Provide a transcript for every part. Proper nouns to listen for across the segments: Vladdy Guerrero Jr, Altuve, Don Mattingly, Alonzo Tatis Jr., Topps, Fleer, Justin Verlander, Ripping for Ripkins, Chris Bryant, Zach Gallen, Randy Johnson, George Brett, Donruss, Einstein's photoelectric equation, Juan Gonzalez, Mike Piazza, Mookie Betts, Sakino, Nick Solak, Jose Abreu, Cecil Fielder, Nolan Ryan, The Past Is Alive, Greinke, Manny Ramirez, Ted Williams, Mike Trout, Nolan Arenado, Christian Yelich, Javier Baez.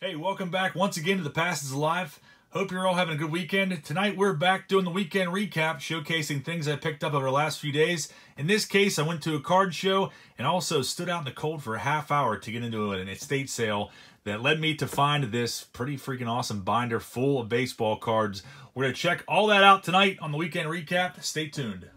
Hey, welcome back once again to The Past is Alive. Hope you're all having a good weekend. Tonight we're back doing the weekend recap, showcasing things I picked up over the last few days. In this case, I went to a card show and also stood out in the cold for a half hour to get into an estate sale that led me to find this pretty freaking awesome binder full of baseball cards. We're going to check all that out tonight on the weekend recap. Stay tuned.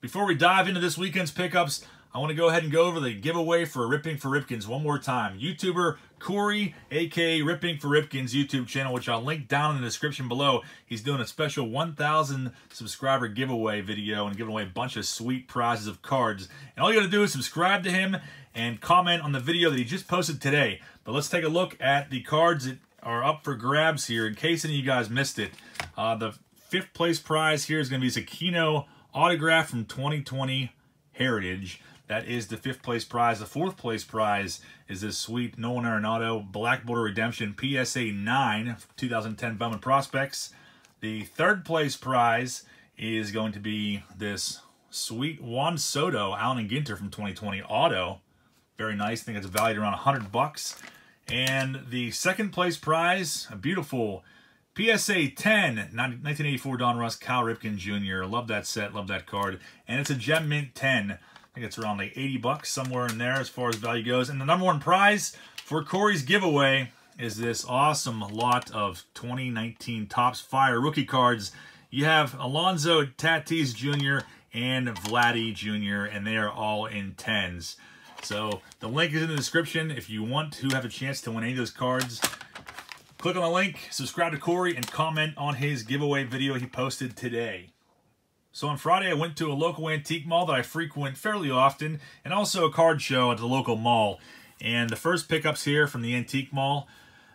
Before we dive into this weekend's pickups, I want to go ahead and go over the giveaway for Ripping for Ripkins one more time. YouTuber Corey, aka Ripping for Ripkins YouTube channel, which I'll link down in the description below. He's doing a special 1,000 subscriber giveaway video and giving away a bunch of sweet prizes of cards. And all you got to do is subscribe to him and comment on the video that he just posted today. But let's take a look at the cards that are up for grabs here in case any of you guys missed it. The fifth place prize here is going to be Sakino autograph from 2020 Heritage. That is the fifth place prize. The fourth place prize is this sweet Nolan Arenado Black Border Redemption PSA 9 2010 Bowman Prospects. The third place prize is going to be this sweet Juan Soto Allen and Ginter from 2020 Auto. Very nice. I think it's valued around $100. And the second place prize, a beautiful PSA 10, 1984 Don Russ, Cal Ripken Jr. Love that set, love that card. And it's a Gem Mint 10. I think it's around like $80, somewhere in there as far as value goes. And the number one prize for Corey's giveaway is this awesome lot of 2019 Topps Fire rookie cards. You have Alonzo Tatis Jr. and Vladdy Jr., and they are all in 10s. So the link is in the description if you want to have a chance to win any of those cards. Click on the link, subscribe to Corey, and comment on his giveaway video he posted today. So on Friday, I went to a local antique mall that I frequent fairly often, and also a card show at the local mall. And the first pickups here from the antique mall,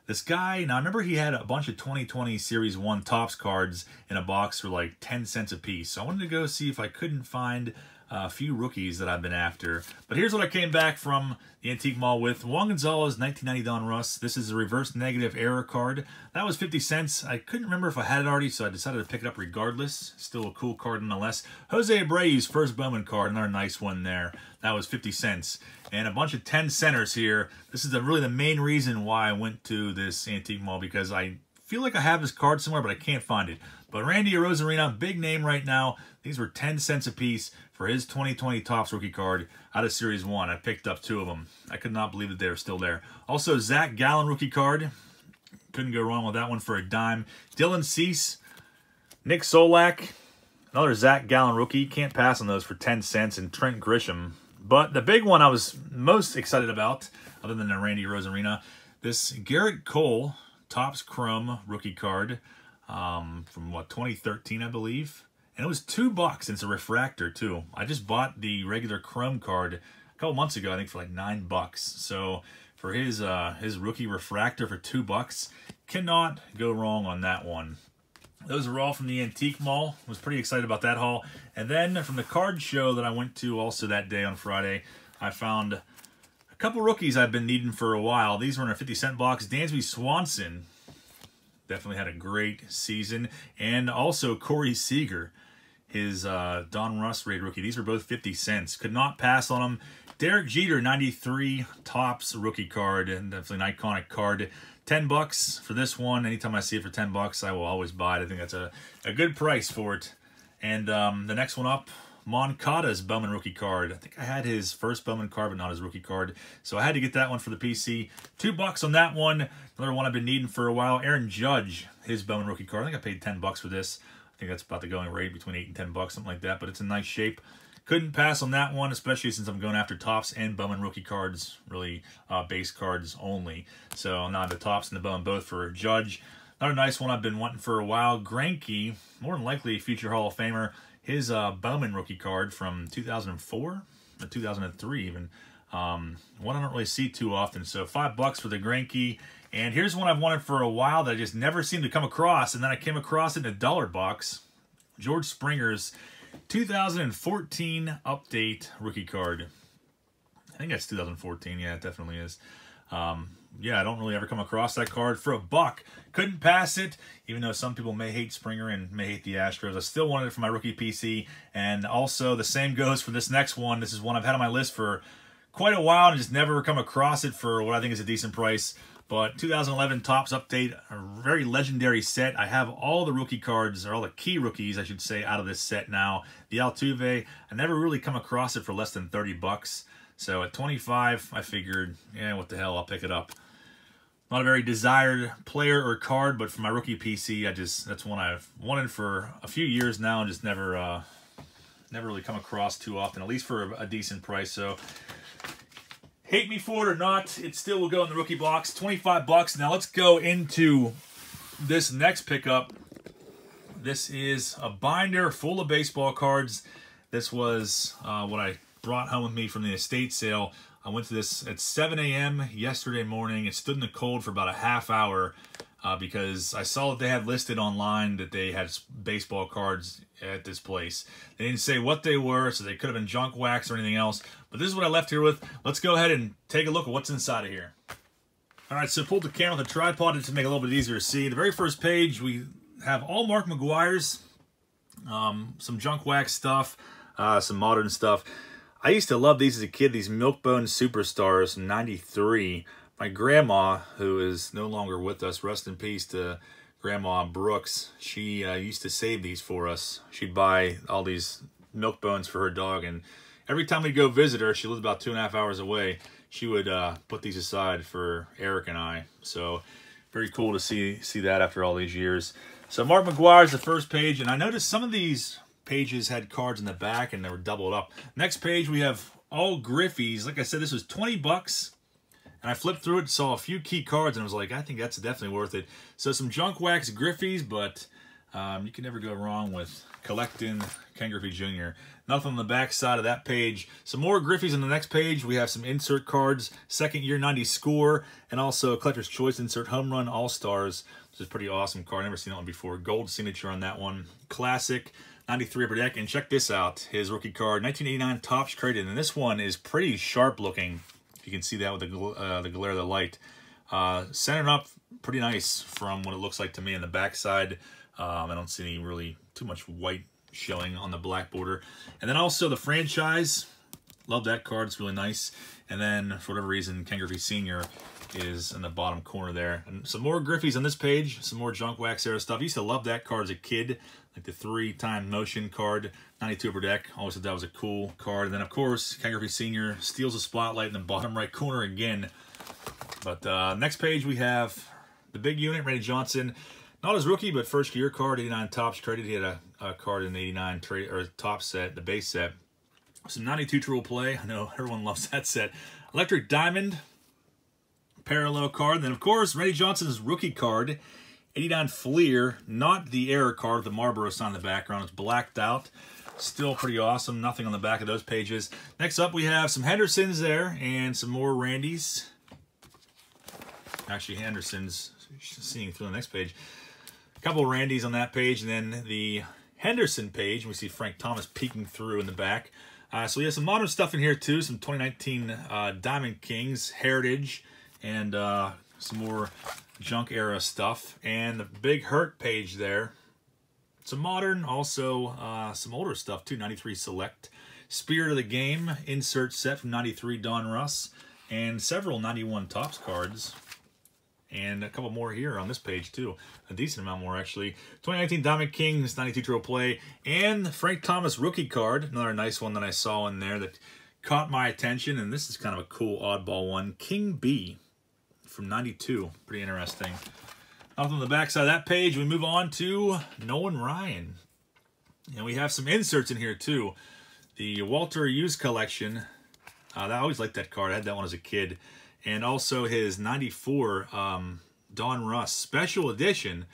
this guy, now I remember he had a bunch of 2020 Series 1 Topps cards in a box for like 10 cents a piece. So I wanted to go see if I couldn't find a few rookies that I've been after. But here's what I came back from the antique mall with. Juan Gonzalez, 1990 Don Russ. This is a reverse negative error card. That was 50 cents. I couldn't remember if I had it already, so I decided to pick it up regardless. Still a cool card nonetheless. Jose Abreu's first Bowman card, another nice one there. That was 50 cents. And a bunch of 10 centers here. This is really the main reason why I went to this antique mall, because I feel like I have his card somewhere, but I can't find it. But Randy Arozarena, big name right now. These were 10 cents a piece for his 2020 Topps rookie card out of Series 1. I picked up two of them. I could not believe that they were still there. Also, Zach Gallen rookie card. Couldn't go wrong with that one for a dime. Dylan Cease, Nick Solak, another Zach Gallen rookie. Can't pass on those for 10 cents. And Trent Grisham. But the big one I was most excited about, other than the Randy Arozarena, this Garrett Cole Topps Chrome rookie card from, 2013, I believe. And it was $2. It's a refractor, too. I just bought the regular Chrome card a couple months ago, I think, for like $9. So for his rookie refractor for $2, cannot go wrong on that one. Those were all from the antique mall. I was pretty excited about that haul. And then from the card show that I went to also that day on Friday, I found a couple rookies I've been needing for a while. These were in a 50-cent box. Dansby Swanson definitely had a great season. And also Corey Seager, his Don Russ rated rookie. These were both 50 cents. Could not pass on them. Derek Jeter, 93 Topps rookie card, and definitely an iconic card. $10 for this one. Anytime I see it for $10, I will always buy it. I think that's a good price for it. And the next one up, Moncada's Bowman rookie card. I think I had his first Bowman card, but not his rookie card. So I had to get that one for the PC. $2 on that one. Another one I've been needing for a while. Aaron Judge, his Bowman rookie card. I think I paid $10 for this. I think that's about the going rate, between $8 and $10, something like that. But it's in nice shape. Couldn't pass on that one, especially since I'm going after Topps and Bowman rookie cards, really base cards only. So now the Topps and the Bowman both for Judge. Another nice one I've been wanting for a while. Greinke, more than likely a future Hall of Famer. His Bowman rookie card from 2004 or 2003 even. One I don't really see too often. So $5 for the Greinke. And here's one I've wanted for a while that I just never seemed to come across. And then I came across it in a dollar box. George Springer's 2014 update rookie card. I think that's 2014. Yeah, it definitely is. Yeah, I don't really ever come across that card for $1. Couldn't pass it, even though some people may hate Springer and may hate the Astros. I still wanted it for my rookie PC. And also, the same goes for this next one. This is one I've had on my list for quite a while and just never come across it for what I think is a decent price. But 2011 Topps Update, a very legendary set. I have all the rookie cards, or all the key rookies, I should say, out of this set now. The Altuve, I never really come across it for less than $30. So at $25, I figured, yeah, what the hell, I'll pick it up. Not a very desired player or card, but for my rookie PC, that's one I've wanted for a few years now and just never really come across too often, at least for a decent price. So hate me for it or not, it still will go in the rookie box. $25. Now let's go into this next pickup. This is a binder full of baseball cards. This was what I brought home with me from the estate sale. I went to this at 7 a.m. yesterday morning. It stood in the cold for about a half hour because I saw that they had listed online that they had baseball cards at this place. They didn't say what they were, so they could have been junk wax or anything else. But this is what I left here with. Let's go ahead and take a look at what's inside of here. All right, so pulled the can with a tripod to make it a little bit easier to see. The very first page, we have all Mark McGwire's, some junk wax stuff, some modern stuff. I used to love these as a kid, these Milk-Bone Superstars from '93. My grandma, who is no longer with us, rest in peace to Grandma Brooks, she used to save these for us. She'd buy all these milk bones for her dog, and every time we'd go visit her, she lived about 2.5 hours away, she would put these aside for Eric and I. So very cool to see that after all these years. So Mark McGwire is the first page, and I noticed some of these pages had cards in the back and they were doubled up. Next page, we have all Griffey's. Like I said, this was $20, and I flipped through it and saw a few key cards, and I was like, I think that's definitely worth it. So some junk wax Griffey's, but you can never go wrong with collecting Ken Griffey Jr. Nothing on the back side of that page. Some more Griffey's on the next page. We have some insert cards, second year 90 score, and also a Collector's Choice insert home run all-stars, which is a pretty awesome card. I've never seen that one before. Gold signature on that one. Classic. 93 upper deck, and check this out, his rookie card, 1989 Topps Crated, and this one is pretty sharp looking, if you can see that with the glare of the light. Centered up pretty nice from what it looks like to me on the backside. I don't see any really too much white showing on the black border. And then also the franchise, love that card, it's really nice. And then for whatever reason, Ken Griffey Sr. is in the bottom corner there. And some more Griffey's on this page, some more junk wax era stuff. I used to love that card as a kid, like the 3-time motion card, 92 upper deck. Always thought that was a cool card. And then, of course, Ken Griffey Sr. steals the spotlight in the bottom right corner again. But next page, we have the big unit, Randy Johnson. Not his rookie, but first year card, 89 Topps Traded. He had a card in the 89 trade or top set, the base set. Some 92 Triple Play. I know everyone loves that set. Electric Diamond, parallel card. And then, of course, Randy Johnson's rookie card, 89 Fleer, not the error card, the Marlboro sign in the background. It's blacked out. Still pretty awesome. Nothing on the back of those pages. Next up, we have some Hendersons there and some more Randys. Actually, Hendersons, seeing through the next page. A couple of Randys on that page, and then the Henderson page. We see Frank Thomas peeking through in the back. So we have some modern stuff in here, too. Some 2019 Diamond Kings, Heritage, and some more junk era stuff, and the big hurt page there, some modern, also some older stuff too. 93 Select, Spirit of the Game insert set from 93 Don Russ, and several 91 Topps cards, and a couple more here on this page too, a decent amount more actually. 2019 Diamond Kings, 92 Triple Play, and the Frank Thomas rookie card, another nice one that I saw in there that caught my attention. And this is kind of a cool oddball one, King B from 92, pretty interesting. Off on the back side of that page, we move on to Nolan Ryan. And we have some inserts in here too. The Walter Hughes collection. I always liked that card. I had that one as a kid. And also his 94 Don Russ special edition.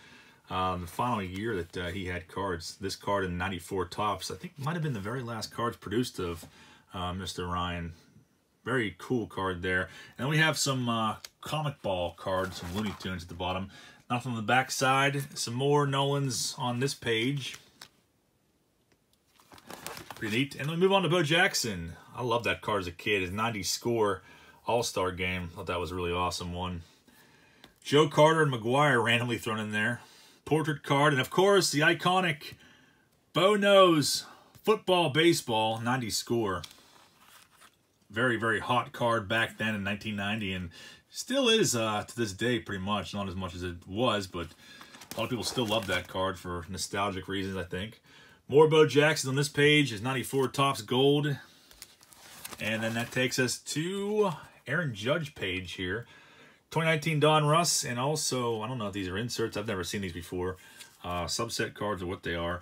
The final year that he had cards. This card in 94 Tops, I think, might have been the very last cards produced of Mr. Ryan. Very cool card there. And we have some comic ball cards, some Looney Tunes at the bottom. Nothing on the back side. Some more Nolans on this page. Pretty neat. And then we move on to Bo Jackson. I love that card as a kid. His 90 score all-star game. I thought that was a really awesome one. Joe Carter and McGwire randomly thrown in there. Portrait card. And, of course, the iconic Bo Nose football baseball 90 score. Very, very hot card back then in 1990, and still is to this day pretty much. Not as much as it was, but a lot of people still love that card for nostalgic reasons, I think. More Bo Jackson on this page is 94 Topps Gold. And then that takes us to Aaron Judge page here. 2019 Don Russ, and also, I don't know if these are inserts. I've never seen these before. Subset cards are what they are.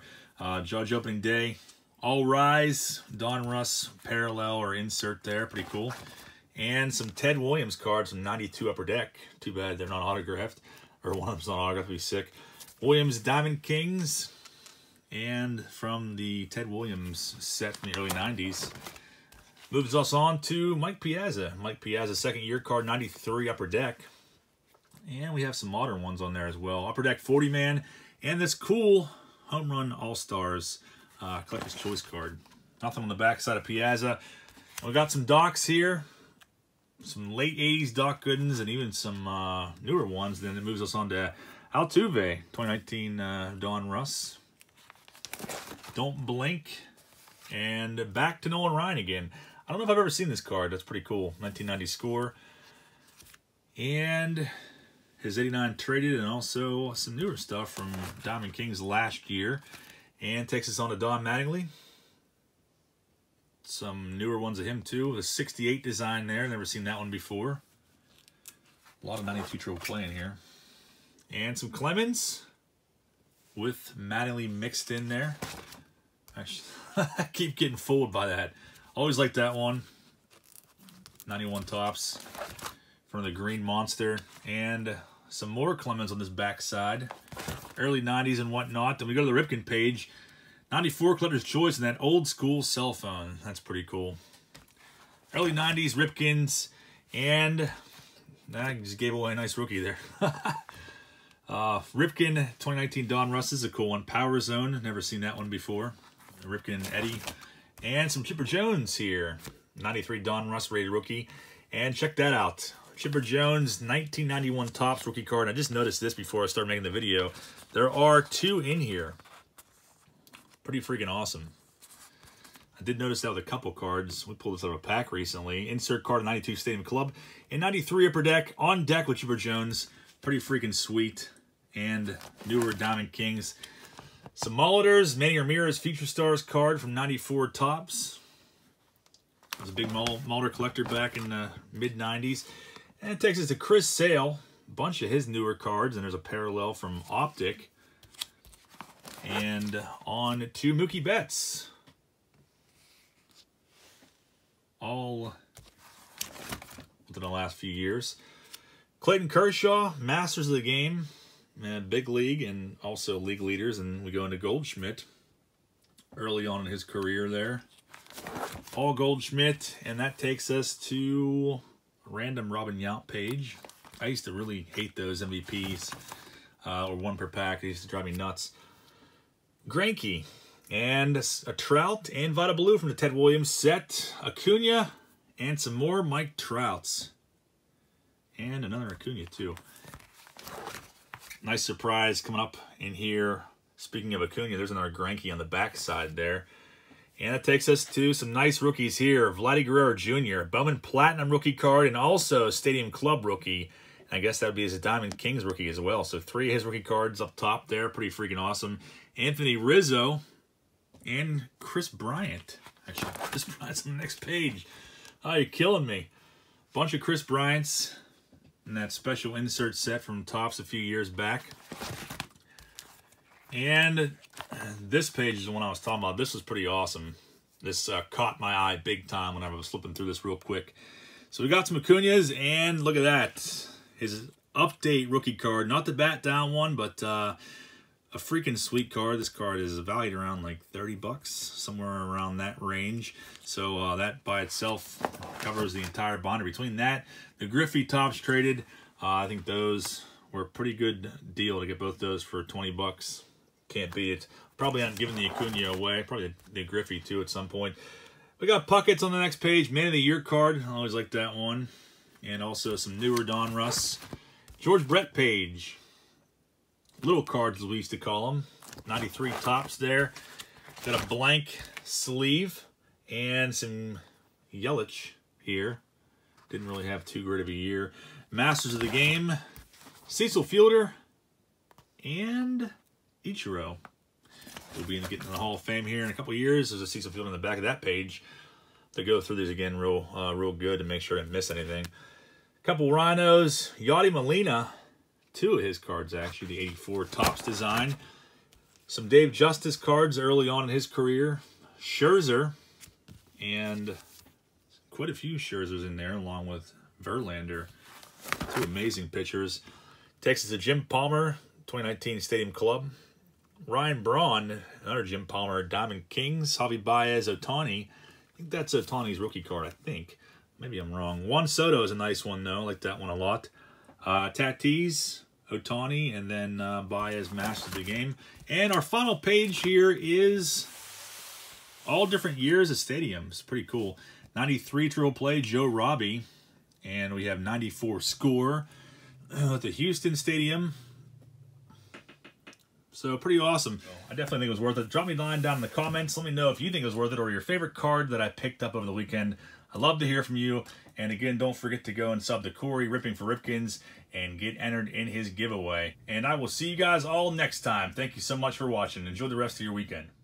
Judge opening day. All Rise, Don Russ parallel or insert there. Pretty cool. And some Ted Williams cards from 92 Upper Deck. Too bad they're not autographed. Or one of them's not autographed. It'd be sick. Williams Diamond Kings. And from the Ted Williams set from the early 90s. Moves us on to Mike Piazza. Mike Piazza, second year card, 93 Upper Deck. And we have some modern ones on there as well. Upper Deck 40-man. And this cool Home Run All-Stars Collector's Choice card. Nothing on the back side of Piazza. We've got some docs here. Some late 80s Doc Goodens and even some newer ones. Then it moves us on to Altuve, 2019 Don Russ. Don't Blink. And back to Nolan Ryan again. I don't know if I've ever seen this card. That's pretty cool. 1990 score. And his 89 traded, and also some newer stuff from Diamond Kings last year. And takes us on to Don Mattingly. Some newer ones of him, too. The 68 design there. Never seen that one before. A lot of 92 Triple Play in here. And some Clemens with Mattingly mixed in there. Actually, I keep getting fooled by that. Always like that one. 91 Tops. From the Green Monster. And some more Clemens on this backside. Early 90s and whatnot. Then we go to the Ripken page. 94 Collector's Choice and that old school cell phone. That's pretty cool. Early 90s Ripkins. And I just gave away a nice rookie there. Ripken 2019 Don Russ is a cool one. Power Zone. Never seen that one before. Ripken Eddie. And some Chipper Jones here. 93 Don Russ rated rookie. And check that out. Chipper Jones, 1991 Topps rookie card. I just noticed this before I started making the video. There are two in here. Pretty freaking awesome. I did notice that with a couple cards. We pulled this out of a pack recently. Insert card, 92 Stadium Club. And 93 Upper Deck, on deck with Chipper Jones. Pretty freaking sweet. And newer Diamond Kings. Some Molitors, Manny Ramirez Future Stars card from 94 Topps. I was a big Molitor collector back in the mid-90s. And it takes us to Chris Sale. A bunch of his newer cards. And there's a parallel from Optic. And on to Mookie Betts. All within the last few years. Clayton Kershaw, Masters of the Game. Big League and also League Leaders. And we go into Goldschmidt. Early on in his career there. Paul Goldschmidt. And that takes us to random Robin Yount page. I used to really hate those MVPs, or one per pack. They used to drive me nuts. Greinke, and a Trout, and Vida Blue from the Ted Williams set. Acuna, and some more Mike Trouts. And another Acuna, too. Nice surprise coming up in here. Speaking of Acuna, there's another Greinke on the backside there. And that takes us to some nice rookies here. Vladdy Guerrero Jr., Bowman Platinum rookie card, and also Stadium Club rookie. And I guess that would be his Diamond Kings rookie as well. So three of his rookie cards up top there. Pretty freaking awesome. Anthony Rizzo and Chris Bryant. Actually, Chris Bryant's on the next page. Oh, you're killing me. Bunch of Chris Bryants in that special insert set from Topps a few years back. And this page is the one I was talking about. This was pretty awesome. This caught my eye big time when I was flipping through this real quick. So we got some Acunas, and look at that. His update rookie card. Not the bat down one, but a freaking sweet card. This card is valued around like 30 bucks, somewhere around that range. So that by itself covers the entire binder. Between that, the Griffey tops traded, I think those were a pretty good deal to get both those for 20 bucks. Can't beat it. Probably I'm giving the Acuna away. Probably the Griffey too at some point. We got Puckett's on the next page. Man of the Year card. I always like that one. And also some newer Don Russ. George Brett page. Little cards, as we used to call them. 93 tops there. Got a blank sleeve and some Yelich here. Didn't really have too great of a year. Masters of the Game. Cecil Fielder and Ichiro. We'll be getting to the Hall of Fame here in a couple of years. There's a Cecil Fielder on the back of that page. They go through these again real good to make sure I didn't miss anything. A couple Rhinos. Yachty Molina. Two of his cards, actually. The 84 Topps design. Some Dave Justice cards early on in his career. Scherzer. And quite a few Scherzers in there, along with Verlander. Two amazing pitchers. Takes us to Jim Palmer, 2019 Stadium Club. Ryan Braun, another Jim Palmer, Diamond Kings, Javi Baez, Ohtani. I think that's Ohtani's rookie card, I think. Maybe I'm wrong. Juan Soto is a nice one, though. I like that one a lot. Tatis, Ohtani, and then Baez, Master of the Game. And our final page here is all different years of stadiums. Pretty cool. 93 triple play, Joe Robbie. And we have 94 score at the Houston Stadium. So pretty awesome. I definitely think it was worth it. Drop me a line down in the comments. Let me know if you think it was worth it or your favorite card that I picked up over the weekend. I'd love to hear from you. And again, don't forget to go and sub to Corey, Ripping for Ripkins, and get entered in his giveaway. And I will see you guys all next time. Thank you so much for watching. Enjoy the rest of your weekend.